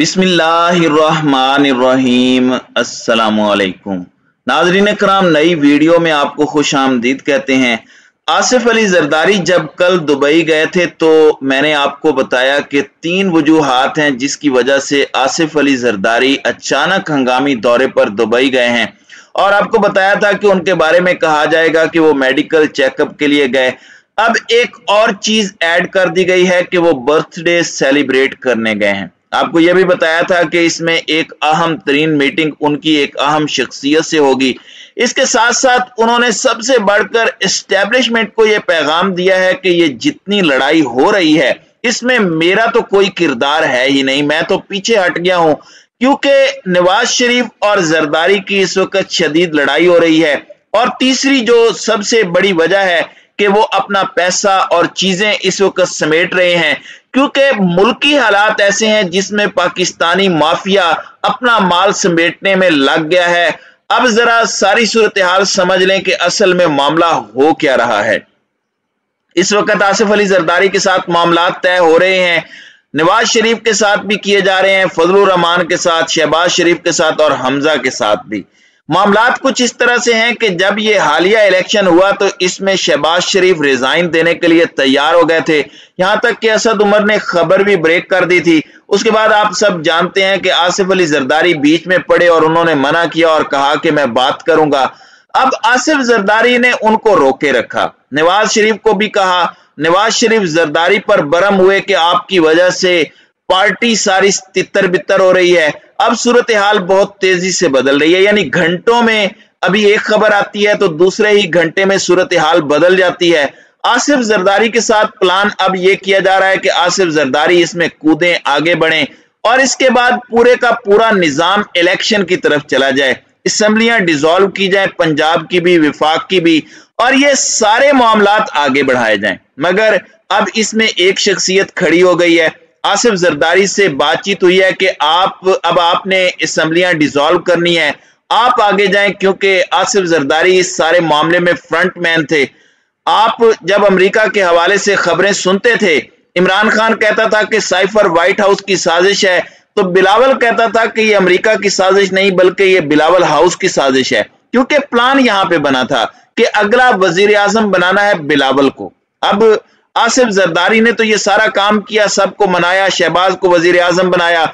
बिस्मिल्लाहिर्रहमानिर्रहीम। अस्सलामुअलैकुम नाज़रीन कराम, नई वीडियो में आपको खुश आमदीद कहते हैं। आसिफ अली जरदारी जब कल दुबई गए थे तो मैंने आपको बताया कि 3 वजूहात हैं जिसकी वजह से आसिफ अली जरदारी अचानक हंगामी दौरे पर दुबई गए हैं, और आपको बताया था कि उनके बारे में कहा जाएगा कि वो मेडिकल चेकअप के लिए गए। अब एक और चीज़ ऐड कर दी गई है कि वो बर्थडे सेलिब्रेट करने गए हैं। आपको यह भी बताया था कि इसमें एक अहम तरीन मीटिंग उनकी एक अहम शख्सियत से होगी। इसके साथ साथ उन्होंने सबसे बढ़कर एस्टेब्लिशमेंट को यह पैगाम दिया है कि ये जितनी लड़ाई हो रही है इसमें मेरा तो कोई किरदार है ही नहीं, मैं तो पीछे हट गया हूं, क्योंकि नवाज शरीफ और जरदारी की इस वक्त शदीद लड़ाई हो रही है। और तीसरी जो सबसे बड़ी वजह है कि वो अपना पैसा और चीजें इस वक्त समेट रहे हैं, क्योंकि मुल्की हालात ऐसे हैं जिसमें पाकिस्तानी माफिया अपना माल समेटने में लग गया है। अब जरा सारी सूरत हाल समझ लें कि असल में मामला हो क्या रहा है। इस वक्त आसिफ अली जरदारी के साथ मामला तय हो रहे हैं, नवाज शरीफ के साथ भी किए जा रहे हैं, फजलुर रहमान के साथ, शहबाज शरीफ के साथ और हमजा के साथ भी। मामलात कुछ इस तरह से हैं कि जब ये हालिया इलेक्शन हुआ तो इसमें शहबाज शरीफ रिजाइन देने के लिए तैयार हो गए थे, यहाँ तक कि असद उमर ने खबर भी ब्रेक कर दी थी। उसके बाद आप सब जानते हैं कि आसिफ अली जरदारी बीच में पड़े और उन्होंने मना किया और कहा कि मैं बात करूंगा। अब आसिफ जरदारी ने उनको रोके रखा, नवाज शरीफ को भी कहा। नवाज शरीफ जरदारी पर बरम हुए कि आपकी वजह से पार्टी सारी तितर बितर हो रही है। अब सूरत हाल बहुत तेजी से बदल रही है, यानी घंटों में अभी एक खबर आती है तो दूसरे ही घंटे में सूरत हाल बदल जाती है। आसिफ जरदारी के साथ प्लान अब यह किया जा रहा है कि आसिफ जरदारी इसमें कूदें, आगे बढ़ें और इसके बाद पूरे का पूरा निजाम इलेक्शन की तरफ चला जाए, असम्बलियां डिसॉल्व की जाए, पंजाब की भी, विफाक की भी, और ये सारे मामलात आगे बढ़ाए जाए। मगर अब इसमें एक शख्सियत खड़ी हो गई है। आसिफ जरदारी से बातचीत हुई है कि आपने असम्बलियां डिसॉल्व करनी है, आप आगे जाएं, क्योंकि आसिफ जरदारी इस सारे मामले में फ्रंट मैन थे। आप जब अमेरिका के हवाले से खबरें सुनते थे, इमरान खान कहता था कि साइफर व्हाइट हाउस की साजिश है, तो बिलावल कहता था कि ये अमेरिका की साजिश नहीं बल्कि ये बिलावल हाउस की साजिश है, क्योंकि प्लान यहाँ पे बना था कि अगला वजीर आजम बनाना है बिलावल को। अब आसिफ जरदारी ने तो ये सारा काम किया, सबको मनाया, शहबाज को वजीर आजम बनाया,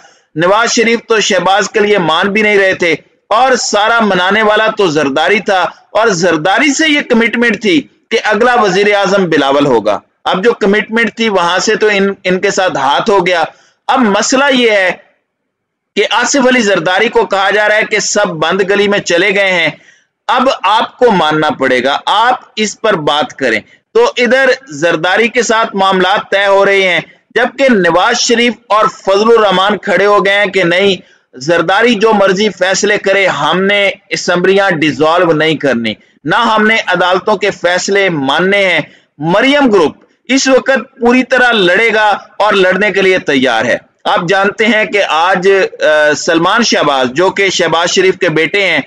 नवाज शरीफ तो शहबाज के लिए मान भी नहीं रहे थे, और सारा मनाने वाला तो जरदारी था, और जरदारी से ये कमिटमेंट थी कि अगला वजीर आजम बिलावल होगा। अब जो कमिटमेंट थी वहां से तो इनके साथ हाथ हो गया। अब मसला ये है कि आसिफ अली जरदारी को कहा जा रहा है कि सब बंद गली में चले गए हैं, अब आपको मानना पड़ेगा, आप इस पर बात करें। तो इधर जरदारी के साथ मामला तय हो रहे हैं, जबकि नवाज शरीफ और फजलुर रहमान खड़े हो गए हैं कि नहीं, जरदारी जो मर्जी फैसले करे, हमने असम्बलियां डिसॉल्व नहीं करनी, ना हमने अदालतों के फैसले मानने हैं। मरियम ग्रुप इस वक्त पूरी तरह लड़ेगा और लड़ने के लिए तैयार है। आप जानते हैं कि आज सलमान शहबाज जो कि शहबाज शरीफ के बेटे हैं,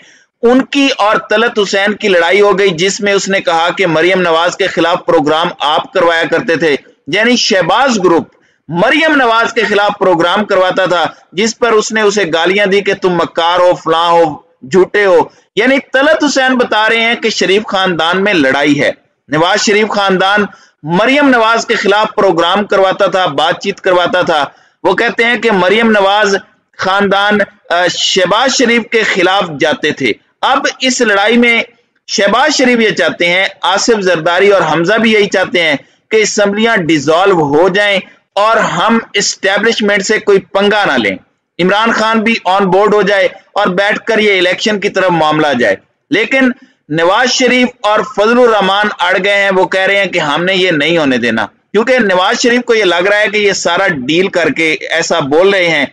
उनकी और तलत हुसैन की लड़ाई हो गई, जिसमें उसने कहा कि मरियम नवाज के खिलाफ प्रोग्राम आप करवाया करते थे, यानी शहबाज ग्रुप मरियम नवाज के खिलाफ प्रोग्राम करवाता था, जिस पर उसने उसे गालियां दी कि तुम मक्कार हो, फला हो, झूठे हो। यानी तलत हुसैन बता रहे हैं कि शरीफ खानदान में लड़ाई है, नवाज शरीफ खानदान मरियम नवाज के खिलाफ प्रोग्राम करवाता था, बातचीत करवाता था। वो कहते हैं कि मरियम नवाज खानदान शहबाज शरीफ के खिलाफ जाते थे। अब इस लड़ाई में शहबाज शरीफ ये चाहते हैं, आसिफ जरदारी और हमजा भी यही चाहते हैं कि असम्बलियां डिसॉल्व हो जाएं और हम एस्टेब्लिशमेंट से कोई पंगा ना लें, इमरान खान भी ऑन बोर्ड हो जाए और बैठकर ये इलेक्शन की तरफ मामला जाए। लेकिन नवाज शरीफ और फजलुर रहमान अड़ गए हैं, वो कह रहे हैं कि हमने ये नहीं होने देना, क्योंकि नवाज शरीफ को ये लग रहा है कि ये सारा डील करके ऐसा बोल रहे हैं।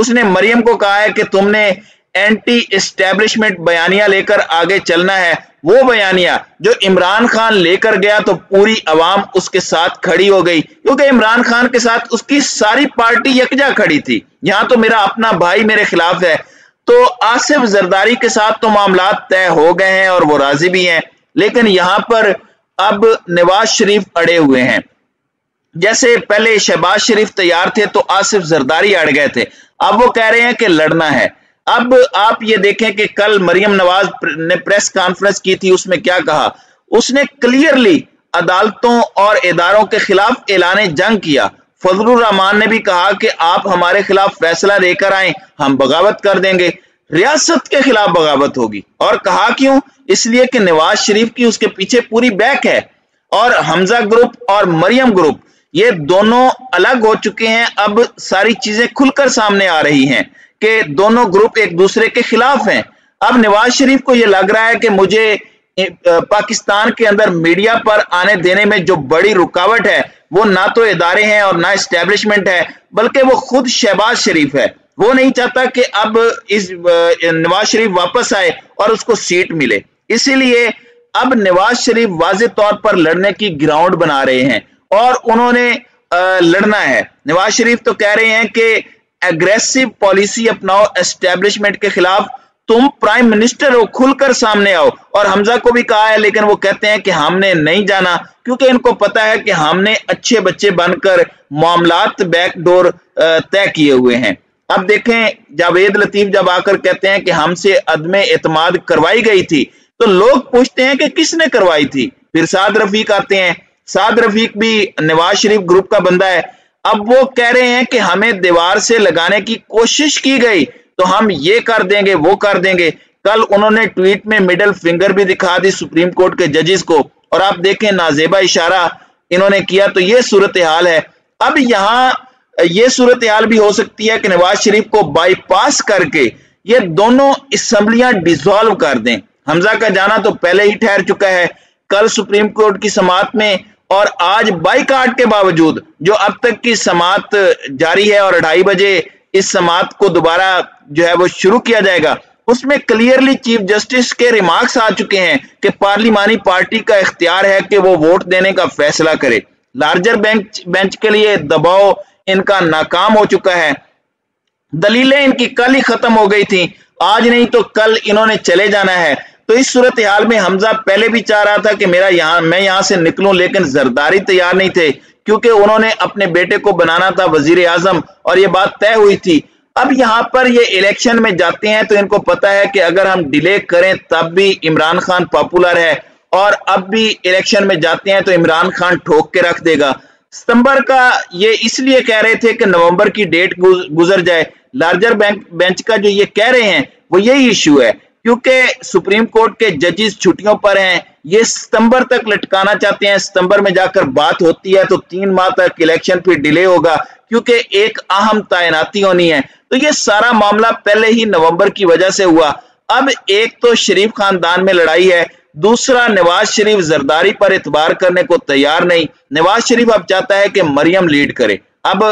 उसने मरियम को कहा है कि तुमने एंटी एस्टेब्लिशमेंट बयानिया लेकर आगे चलना है, वो बयानिया जो इमरान खान लेकर गया तो पूरी अवाम उसके साथ खड़ी हो गई, क्योंकि इमरान खान के साथ उसकी सारी पार्टी यकजा खड़ी थी, यहां तो मेरा अपना भाई मेरे खिलाफ है। तो आसिफ जरदारी के साथ तो मामलात तय हो गए हैं और वो राजी भी हैं, लेकिन यहां पर अब नवाज शरीफ अड़े हुए हैं। जैसे पहले शहबाज शरीफ तैयार थे तो आसिफ जरदारी अड़ गए थे, अब वो कह रहे हैं कि लड़ना है। अब आप ये देखें कि कल मरियम नवाज ने प्रेस कॉन्फ्रेंस की थी, उसमें क्या कहा, उसने क्लियरली अदालतों और इदारों के खिलाफ ऐलान जंग किया। फजलुर रहमान ने भी कहा कि आप हमारे खिलाफ फैसला लेकर आए, हम बगावत कर देंगे, रियासत के खिलाफ बगावत होगी। और कहा क्यों, इसलिए कि नवाज शरीफ की उसके पीछे पूरी बैक है, और हमजा ग्रुप और मरियम ग्रुप ये दोनों अलग हो चुके हैं। अब सारी चीजें खुलकर सामने आ रही हैं कि दोनों ग्रुप एक दूसरे के खिलाफ हैं। अब नवाज शरीफ को यह लग रहा है कि मुझे पाकिस्तान के अंदर मीडिया पर आने देने में जो बड़ी रुकावट है वो ना तो इदारे हैं और ना एस्टेब्लिशमेंट है, बल्कि वो खुद शहबाज शरीफ है। वो नहीं चाहता कि अब इस नवाज शरीफ वापस आए और उसको सीट मिले, इसीलिए अब नवाज शरीफ वाजे तौर पर लड़ने की ग्राउंड बना रहे हैं और उन्होंने लड़ना है। नवाज शरीफ तो कह रहे हैं कि एग्रेसिव पॉलिसी अपनाओ एस्टेब्लिशमेंट के खिलाफ, तुम प्राइम मिनिस्टर हो, खुलकर सामने आओ। और हमजा को भी कहा है, लेकिन वो कहते हैं कि हमने नहीं जाना, क्योंकि इनको पता है कि हमने अच्छे बच्चे बनकर मामलात बैकडोर तय किए हुए हैं। अब देखें, जावेद लतीफ जब आकर कहते हैं कि हमसे अदम एतमाद करवाई गई थी, तो लोग पूछते हैं कि किसने करवाई थी। फिर साद रफीक आते हैं, साद रफीक भी नवाज शरीफ ग्रुप का बंदा है। अब वो कह रहे हैं कि हमें दीवार से लगाने की कोशिश की गई, तो हम ये कर देंगे, वो कर देंगे। कल उन्होंने ट्वीट में मिडल फिंगर भी दिखा दी सुप्रीम कोर्ट के जजेस को, और आप देखें नाजेबा इशारा इन्होंने किया। तो ये सूरत हाल है। अब यहाँ ये सूरत हाल भी हो सकती है कि नवाज शरीफ को बाईपास करके ये दोनों असम्बलियां डिसॉल्व कर दें। हमजा का जाना तो पहले ही ठहर चुका है, कल सुप्रीम कोर्ट की समाअत में, और आज बाइकाट के बावजूद जो अब तक की समाअत जारी है, और 2:30 बजे इस समाअत को दोबारा जो है वो शुरू किया जाएगा। उसमें क्लियरली चीफ जस्टिस के रिमार्क्स आ चुके हैं कि पार्लिमानी पार्टी का इख्तियार है कि वो वोट देने का फैसला करे। लार्जर बेंच के लिए दबाव इनका नाकाम हो चुका है। दलीलें इनकी कल ही खत्म हो गई थी, आज नहीं तो कल इन्होंने चले जाना है। तो इस सूरत हाल में हमजा पहले भी चाह रहा था कि मैं यहां से निकलूं, लेकिन जरदारी तैयार नहीं थे, क्योंकि उन्होंने अपने बेटे को बनाना था वजीर आजम, और ये बात तय हुई थी। अब यहां पर ये इलेक्शन में जाते हैं तो इनको पता है कि अगर हम डिले करें तब भी इमरान खान पॉपुलर है, और अब भी इलेक्शन में जाते हैं तो इमरान खान ठोक के रख देगा। सितंबर का ये इसलिए कह रहे थे कि नवंबर की डेट गुजर जाए। लार्जर बेंच का जो ये कह रहे हैं वो यही इशू है, क्योंकि सुप्रीम कोर्ट के जजेस छुट्टियों पर हैं, ये सितंबर तक लटकाना चाहते हैं। सितंबर में जाकर बात होती है तो 3 माह तक इलेक्शन फिर डिले होगा, क्योंकि एक अहम तैनाती होनी है। तो ये सारा मामला पहले ही नवंबर की वजह से हुआ। अब एक तो शरीफ खानदान में लड़ाई है, दूसरा नवाज शरीफ जरदारी पर एतबार करने को तैयार नहीं। नवाज शरीफ अब चाहता है कि मरियम लीड करे। अब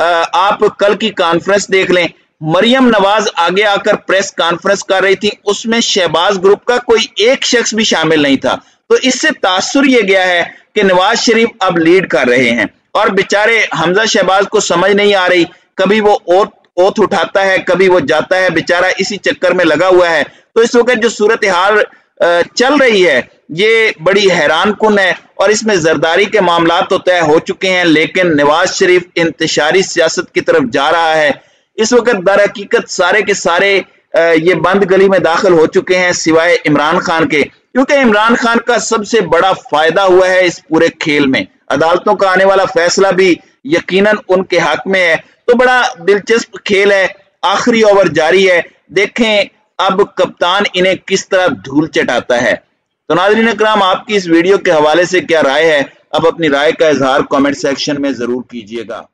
आप कल की कॉन्फ्रेंस देख लें, मरियम नवाज आगे आकर प्रेस कॉन्फ्रेंस कर रही थी, उसमें शहबाज ग्रुप का कोई एक शख्स भी शामिल नहीं था। तो इससे तासुर यह गया है कि नवाज शरीफ अब लीड कर रहे हैं, और बेचारे हमजा शहबाज को समझ नहीं आ रही, कभी वो ओथ उठाता है, कभी वो जाता है, बेचारा इसी चक्कर में लगा हुआ है। तो इस वक्त जो सूरत हाल चल रही है ये बड़ी हैरान कुन है, और इसमें जरदारी के मामला तो तय हो चुके हैं, लेकिन नवाज शरीफ इंतशारी सियासत की तरफ जा रहा है। इस वक्त दरहकीकत सारे के सारे ये बंद गली में दाखिल हो चुके हैं, सिवाय इमरान खान के, क्योंकि इमरान खान का सबसे बड़ा फायदा हुआ है इस पूरे खेल में। अदालतों का आने वाला फैसला भी यकीनन उनके हक में है। तो बड़ा दिलचस्प खेल है, आखिरी ओवर जारी है, देखें अब कप्तान इन्हें किस तरह धूल चटाता है। तो नाज़रीन अकराम, आपकी इस वीडियो के हवाले से क्या राय है? अब अपनी राय का इजहार कमेंट सेक्शन में जरूर कीजिएगा।